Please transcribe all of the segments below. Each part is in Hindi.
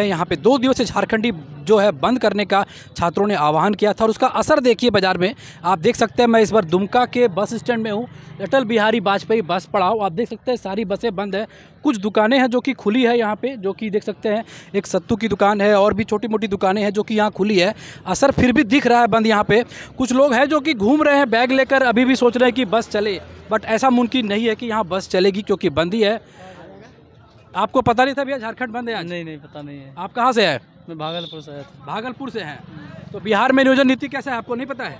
यहाँ पे 2 दिवसीय झारखंडी जो है बंद करने का छात्रों ने आह्वान किया था और उसका असर देखिए बाज़ार में आप देख सकते हैं। मैं इस बार दुमका के बस स्टैंड में हूँ, अटल बिहारी वाजपेयी बस पड़ाव, आप देख सकते हैं सारी बसें बंद है। कुछ दुकानें हैं जो कि खुली है यहाँ पे, जो कि देख सकते हैं एक सत्तू की दुकान है और भी छोटी मोटी दुकानें हैं जो कि यहाँ खुली है। असर फिर भी दिख रहा है बंद। यहाँ पर कुछ लोग हैं जो कि घूम रहे हैं बैग लेकर, अभी भी सोच रहे हैं कि बस चले, बट ऐसा मुमकिन नहीं है कि यहाँ बस चलेगी क्योंकि बंद ही है। आपको पता नहीं था भैया झारखंड बंद है आज? नहीं पता नहीं है। आप कहाँ से हैं? मैं भागलपुर से आया था। भागलपुर से हैं, तो बिहार में नियोजन नीति कैसे है आपको नहीं पता है?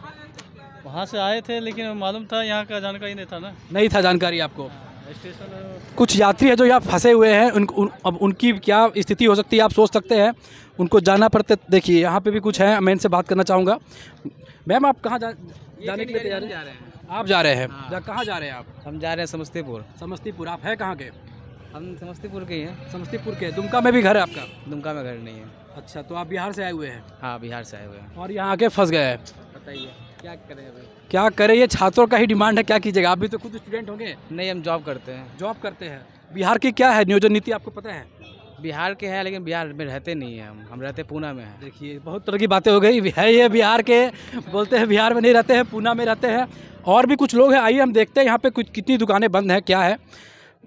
वहाँ से आए थे लेकिन मालूम था, यहाँ का जानकारी नहीं था ना। नहीं था जानकारी आपको। स्टेशन कुछ यात्री है जो यहाँ फंसे हुए हैं, अब उनकी क्या स्थिति हो सकती है आप सोच सकते हैं, उनको जाना पड़ता। देखिए यहाँ पे भी कुछ है, मैं इनसे बात करना चाहूँगा। मैम आप कहाँ जाने के लिए तैयार हैं? आप जा रहे हैं, कहाँ जा रहे हैं आप? हम जा रहे हैं समस्तीपुर। समस्तीपुर, आप हैं कहाँ के? हम समस्तीपुर के ही हैं। समस्तीपुर के? दुमका में भी घर है आपका? दुमका में घर नहीं है। अच्छा, तो आप बिहार से आए हुए हैं? हाँ, बिहार से आए हुए हैं और यहाँ आके फंस गए हैं। बताइए क्या करें अभी? क्या करें, ये छात्रों का ही डिमांड है, क्या कीजिएगा? आप भी तो खुद स्टूडेंट होंगे। नहीं, हम जॉब करते हैं। जॉब करते हैं। बिहार की क्या है नियोजन नीति आपको पता है? बिहार के हैं लेकिन बिहार में रहते नहीं हैं हम रहते पूना में हैं। देखिए बहुत तरह की बातें हो गई है, ये बिहार के बोलते हैं बिहार में नहीं रहते हैं, पूना में रहते हैं। और भी कुछ लोग हैं, आइए हम देखते हैं यहाँ पे कुछ कितनी दुकानें बंद हैं, क्या है।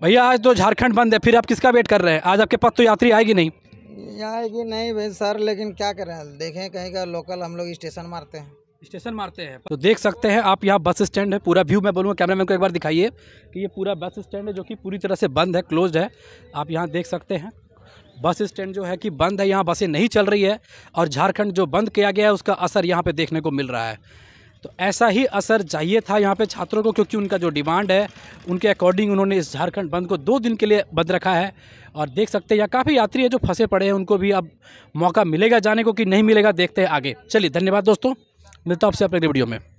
भैया आज तो झारखंड बंद है, फिर आप किसका वेट कर रहे हैं? आज आपके पास तो यात्री आएगी नहीं। आएगी नहीं भाई सर, लेकिन क्या करें, देखें कहीं का लोकल हम लोग स्टेशन मारते हैं। स्टेशन मारते हैं, तो देख सकते हैं आप यहाँ बस स्टैंड है पूरा व्यू। मैं बोलूँगा कैमरामैन को एक बार दिखाइए कि ये पूरा बस स्टैंड है जो कि पूरी तरह से बंद है, क्लोज है। आप यहाँ देख सकते हैं बस स्टैंड जो है कि बंद है, यहाँ बसें नहीं चल रही है और झारखंड जो बंद किया गया है उसका असर यहाँ पर देखने को मिल रहा है। तो ऐसा ही असर चाहिए था यहाँ पे छात्रों को, क्योंकि उनका जो डिमांड है उनके अकॉर्डिंग उन्होंने इस झारखंड बंद को 2 दिन के लिए बंद रखा है। और देख सकते हैं यहाँ काफ़ी यात्री है जो फंसे पड़े हैं, उनको भी अब मौका मिलेगा जाने को कि नहीं मिलेगा, देखते हैं आगे। चलिए धन्यवाद दोस्तों, मिलता हूँ आपसे अपने वीडियो में।